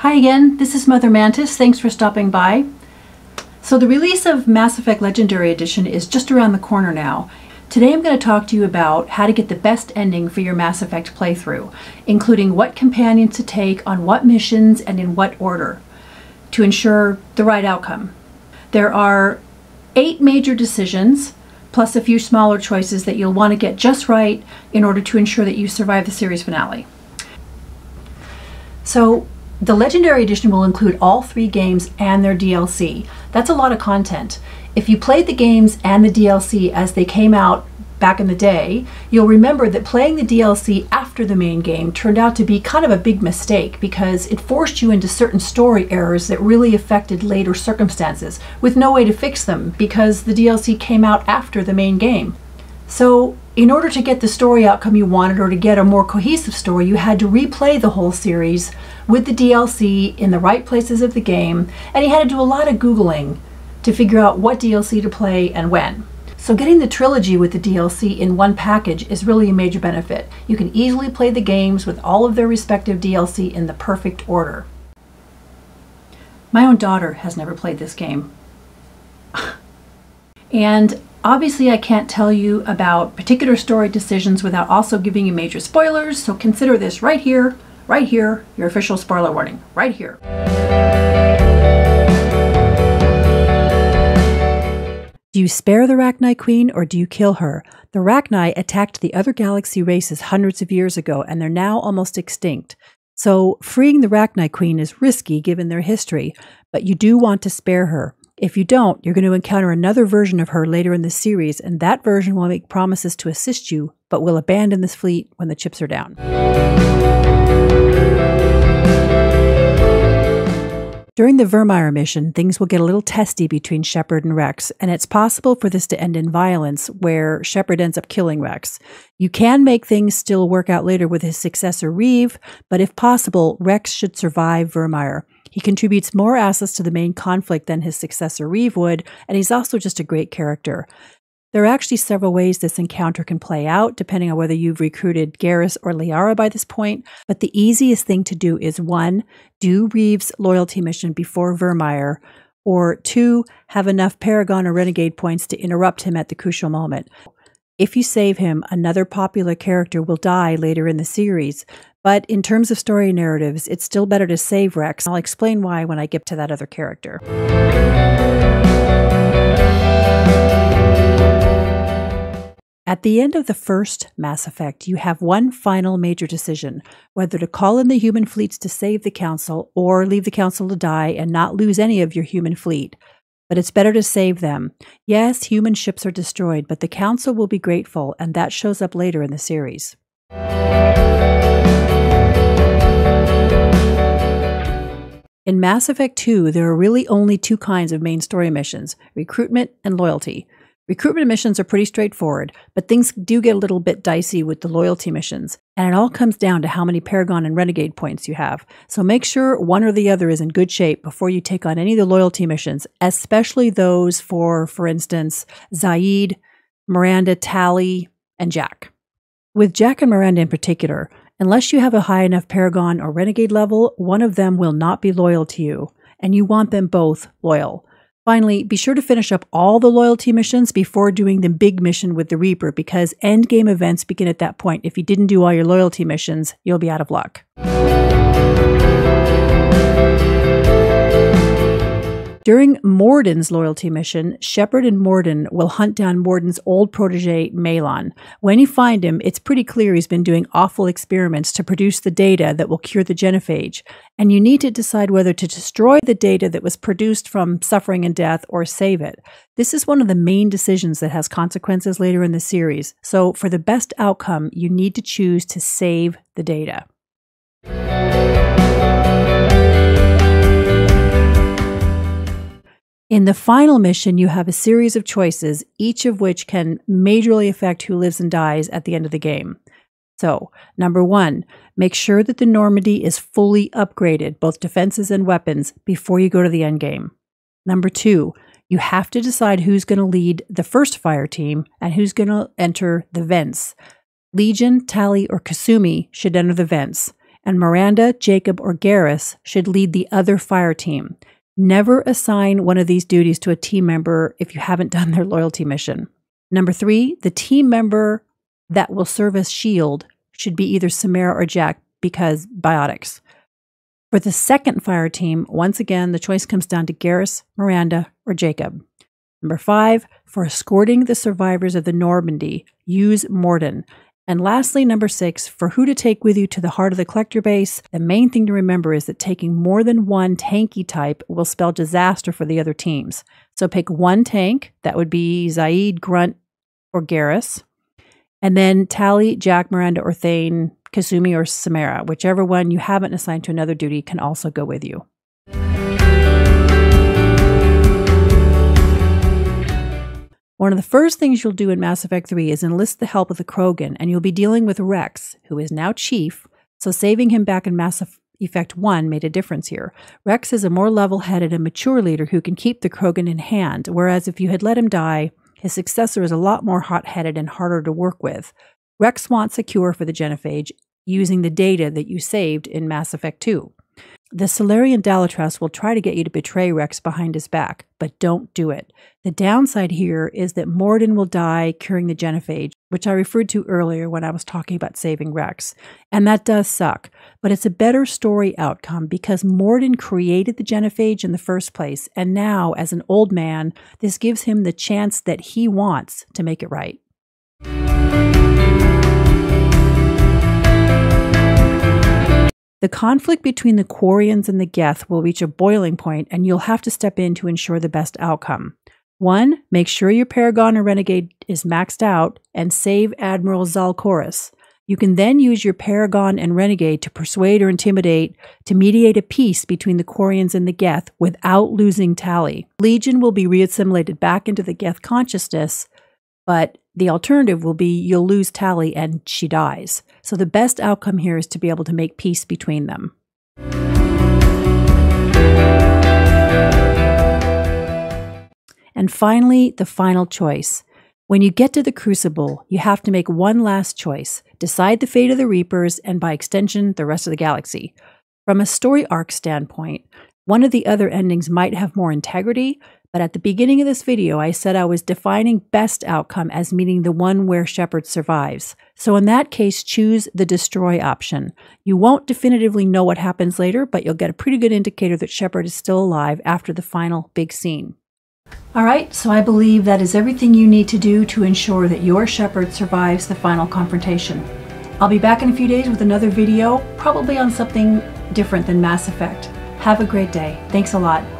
Hi again, this is Mother Mantis. Thanks for stopping by. So the release of Mass Effect Legendary Edition is just around the corner now. Today I'm going to talk to you about how to get the best ending for your Mass Effect playthrough, including what companions to take on what missions and in what order to ensure the right outcome. There are 8 major decisions, plus a few smaller choices that you'll want to get just right in order to ensure that you survive the series finale. So the Legendary Edition will include all 3 games and their DLC. That's a lot of content. If you played the games and the DLC as they came out back in the day, you'll remember that playing the DLC after the main game turned out to be kind of a big mistake because it forced you into certain story errors that really affected later circumstances with no way to fix them because the DLC came out after the main game. So in order to get the story outcome you wanted or to get a more cohesive story, you had to replay the whole series with the DLC in the right places of the game, and you had to do a lot of Googling to figure out what DLC to play and when. So getting the trilogy with the DLC in one package is really a major benefit. You can easily play the games with all of their respective DLC in the perfect order. My own daughter has never played this game. And obviously I can't tell you about particular story decisions without also giving you major spoilers, so consider this right here, your official spoiler warning, right here. Do you spare the Rachni Queen or do you kill her? The Rachni attacked the other galaxy races hundreds of years ago and they're now almost extinct. So freeing the Rachni Queen is risky given their history, but you do want to spare her. If you don't, you're going to encounter another version of her later in the series, and that version will make promises to assist you, but will abandon this fleet when the chips are down. During the Vermeier mission, things will get a little testy between Shepard and Wrex, and it's possible for this to end in violence, where Shepard ends up killing Wrex. You can make things still work out later with his successor Reapers, but if possible, Wrex should survive Vermeier. He contributes more assets to the main conflict than his successor Reapers would, and he's also just a great character. There are actually several ways this encounter can play out, depending on whether you've recruited Garrus or Liara by this point, but the easiest thing to do is 1. Do Reav's loyalty mission before Vermeier, or 2. Have enough Paragon or Renegade points to interrupt him at the crucial moment. If you save him, another popular character will die later in the series, but in terms of story narratives, it's still better to save Wrex. I'll explain why when I get to that other character. At the end of the first Mass Effect, you have one final major decision, whether to call in the human fleets to save the Council or leave the Council to die and not lose any of your human fleet. But it's better to save them. Yes, human ships are destroyed, but the Council will be grateful, and that shows up later in the series. In Mass Effect 2, there are really only 2 kinds of main story missions, recruitment and loyalty. Recruitment missions are pretty straightforward, but things do get a little bit dicey with the loyalty missions, and it all comes down to how many Paragon and Renegade points you have. So make sure one or the other is in good shape before you take on any of the loyalty missions, especially those for instance, Zaeed, Miranda, Tali, and Jack. With Jack and Miranda in particular, unless you have a high enough Paragon or Renegade level, one of them will not be loyal to you, and you want them both loyal. Finally, be sure to finish up all the loyalty missions before doing the big mission with the Reaper because endgame events begin at that point. If you didn't do all your loyalty missions, you'll be out of luck. During Mordin's loyalty mission, Shepard and Mordin will hunt down Mordin's old protege, Malon. When you find him, it's pretty clear he's been doing awful experiments to produce the data that will cure the genophage, and you need to decide whether to destroy the data that was produced from suffering and death or save it. This is one of the main decisions that has consequences later in the series, so for the best outcome, you need to choose to save the data. In the final mission, you have a series of choices, each of which can majorly affect who lives and dies at the end of the game. So, number 1, make sure that the Normandy is fully upgraded, both defenses and weapons, before you go to the end game. Number 2, you have to decide who's going to lead the first fire team and who's going to enter the vents. Legion, Tali, or Kasumi should enter the vents. and Miranda, Jacob, or Garrus should lead the other fire team. Never assign one of these duties to a team member if you haven't done their loyalty mission. Number 3, the team member that will serve as shield should be either Samara or Jack because biotics. For the second fire team, once again, the choice comes down to Garrus, Miranda, or Jacob. Number 5, for escorting the survivors of the Normandy, use Mordin. And lastly, number 6, for who to take with you to the heart of the collector base, the main thing to remember is that taking more than one tanky type will spell disaster for the other teams. So pick one tank, that would be Zaeed, Grunt, or Garrus, and then Tali, Jack, Miranda, or Thane, Kasumi, or Samara. Whichever one you haven't assigned to another duty can also go with you. One of the first things you'll do in Mass Effect 3 is enlist the help of the Krogan, and you'll be dealing with Wrex, who is now Chief, so saving him back in Mass Effect 1 made a difference here. Wrex is a more level-headed and mature leader who can keep the Krogan in hand, whereas if you had let him die, his successor is a lot more hot-headed and harder to work with. Wrex wants a cure for the genophage using the data that you saved in Mass Effect 2. The Solarian Dalatras will try to get you to betray Wrex behind his back, but don't do it. The downside here is that Mordin will die curing the genophage, which I referred to earlier when I was talking about saving Wrex. And that does suck, but it's a better story outcome because Mordin created the genophage in the first place, and now, as an old man, this gives him the chance that he wants to make it right. The conflict between the Quarians and the Geth will reach a boiling point, and you'll have to step in to ensure the best outcome. 1. Make sure your Paragon or Renegade is maxed out and save Admiral Zalkoris. You can then use your Paragon and Renegade to persuade or intimidate to mediate a peace between the Quarians and the Geth without losing Tali. Legion will be reassimilated back into the Geth consciousness, but the alternative will be you'll lose Tali and she dies. So the best outcome here is to be able to make peace between them. And finally, the final choice. When you get to the Crucible, you have to make one last choice. Decide the fate of the Reapers and, by extension, the rest of the galaxy. From a story arc standpoint, one of the other endings might have more integrity, but at the beginning of this video, I said I was defining best outcome as meaning the one where Shepard survives. So in that case, choose the destroy option. You won't definitively know what happens later, but you'll get a pretty good indicator that Shepard is still alive after the final big scene. All right, so I believe that is everything you need to do to ensure that your Shepard survives the final confrontation. I'll be back in a few days with another video, probably on something different than Mass Effect. Have a great day. Thanks a lot.